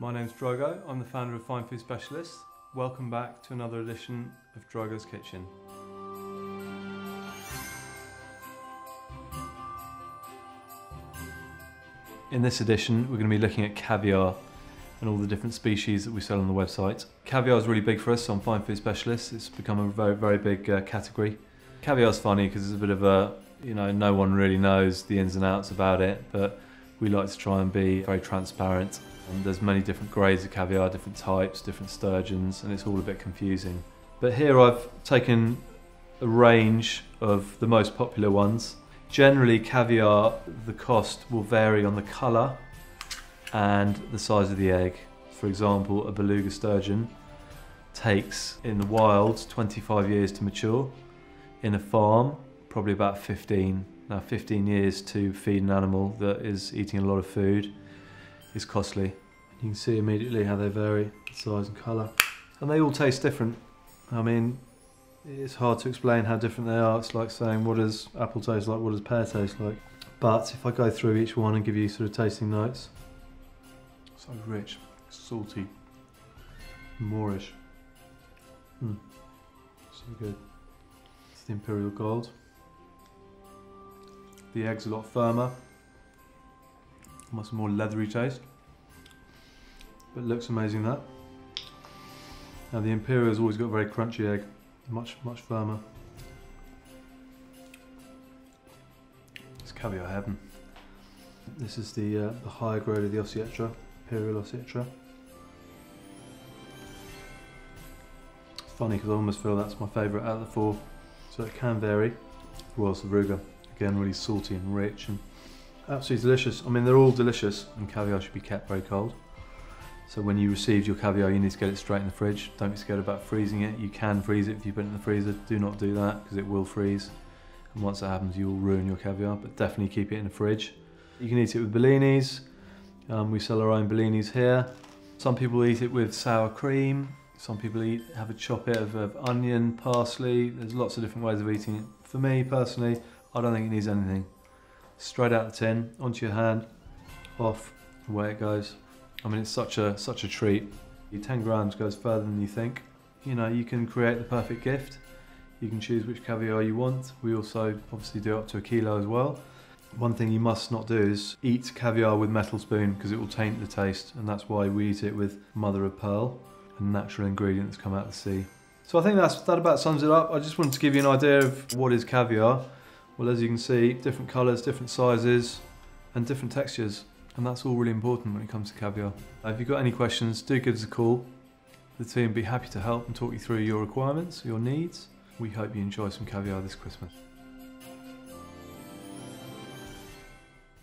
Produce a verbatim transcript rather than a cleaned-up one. My name's Drogo, I'm the founder of Fine Food Specialists. Welcome back to another edition of Drogo's Kitchen. In this edition, we're going to be looking at caviar and all the different species that we sell on the website. Caviar is really big for us on Fine Food Specialists. It's become a very, very big uh, category. Caviar's funny because it's a bit of a, you know, no one really knows the ins and outs about it, but we like to try and be very transparent. And there's many different grades of caviar, different types, different sturgeons, and it's all a bit confusing. But here I've taken a range of the most popular ones. Generally, caviar, the cost will vary on the colour and the size of the egg. For example, a beluga sturgeon takes, in the wild, twenty-five years to mature. In a farm, probably about fifteen. Now, fifteen years to feed an animal that is eating a lot of food is costly. You can see immediately how they vary, size and colour. And they all taste different. I mean, it's hard to explain how different they are. It's like saying, what does apple taste like? What does pear taste like? But if I go through each one and give you sort of tasting notes, so rich, salty, moorish. Mm. So good. It's the Imperial Gold. The egg's a lot firmer, much more leathery taste, but it looks amazing, that. Now the Imperial's always got a very crunchy egg. Much, much firmer. It's caviar heaven. This is the, uh, the higher grade of the Osietra, Imperial Osietra. It's funny because I almost feel that's my favourite out of the four, so it can vary. Royal Sevruga, again really salty and rich and absolutely delicious. I mean, they're all delicious, and caviar should be kept very cold. So when you receive your caviar, you need to get it straight in the fridge. Don't be scared about freezing it. You can freeze it if you put it in the freezer. Do not do that, because it will freeze. And once that happens, you will ruin your caviar, but definitely keep it in the fridge. You can eat it with blinis. Um, we sell our own blinis here. Some people eat it with sour cream. Some people eat, have a chop it of, of onion, parsley. There's lots of different ways of eating it. For me, personally, I don't think it needs anything. Straight out the tin, onto your hand, off, away it goes. I mean, it's such a such a treat. Your ten grams goes further than you think. You know, you can create the perfect gift. You can choose which caviar you want. We also obviously do up to a kilo as well. One thing you must not do is eat caviar with metal spoon, because it will taint the taste, and that's why we eat it with mother of pearl, a natural ingredient that's come out of the sea. So I think that's, that about sums it up. I just wanted to give you an idea of what is caviar. Well, as you can see, different colours, different sizes, and different textures. And that's all really important when it comes to caviar. If you've got any questions, do give us a call. The team will be happy to help and talk you through your requirements, your needs. We hope you enjoy some caviar this Christmas.